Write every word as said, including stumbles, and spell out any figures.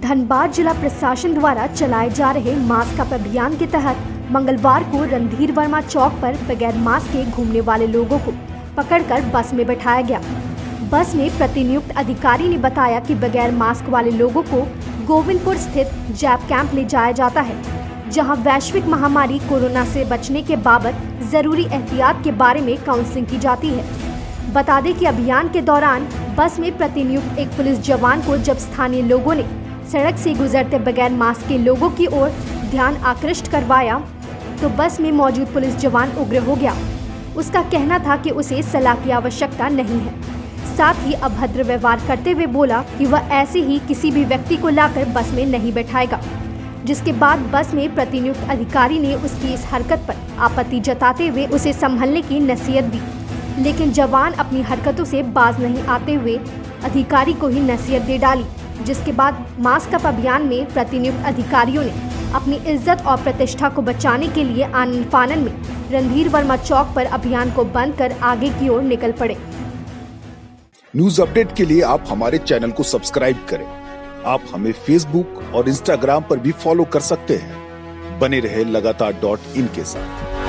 धनबाद जिला प्रशासन द्वारा चलाए जा रहे मास्क अप अभियान के तहत मंगलवार को रणधीर वर्मा चौक पर बगैर मास्क के घूमने वाले लोगों को पकड़कर बस में बैठाया गया। बस में प्रतिनियुक्त अधिकारी ने बताया कि बगैर मास्क वाले लोगों को गोविंदपुर स्थित जैब कैंप ले जाया जाता है, जहां वैश्विक महामारी कोरोना से बचने के बाबत जरूरी एहतियात के बारे में काउंसलिंग की जाती है। बता दें कि अभियान के दौरान बस में प्रतिनियुक्त एक पुलिस जवान को जब स्थानीय लोगों ने सड़क से गुजरते बगैर मास्क के लोगों की ओर ध्यान आकृष्ट करवाया तो बस में मौजूद पुलिस जवान उग्र हो गया। उसका कहना था कि उसे सलाह की आवश्यकता नहीं है, साथ ही अभद्र व्यवहार करते हुए बोला कि वह ऐसे ही किसी भी व्यक्ति को लाकर बस में नहीं बैठाएगा, जिसके बाद बस में प्रतिनियुक्त अधिकारी ने उसकी इस हरकत पर आपत्ति जताते हुए उसे संभलने की नसीहत दी, लेकिन जवान अपनी हरकतों से बाज नहीं आते हुए अधिकारी को ही नसीहत दे डाली, जिसके बाद मास्क अप अभियान में प्रतिनियुक्त अधिकारियों ने अपनी इज्जत और प्रतिष्ठा को बचाने के लिए आनन फानन में रणधीर वर्मा चौक पर अभियान को बंद कर आगे की ओर निकल पड़े। न्यूज अपडेट के लिए आप हमारे चैनल को सब्सक्राइब करें। आप हमें फेसबुक और इंस्टाग्राम पर भी फॉलो कर सकते हैं। बने रहे लगातार डॉट इन के साथ।